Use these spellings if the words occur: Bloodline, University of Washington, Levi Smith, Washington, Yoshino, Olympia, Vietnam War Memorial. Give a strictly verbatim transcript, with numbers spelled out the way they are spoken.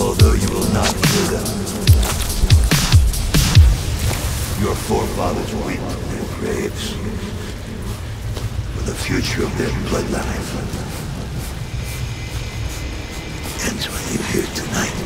although you will not hear them. Your forefathers weep on their graves for the future of their bloodline. Ends what you hear tonight.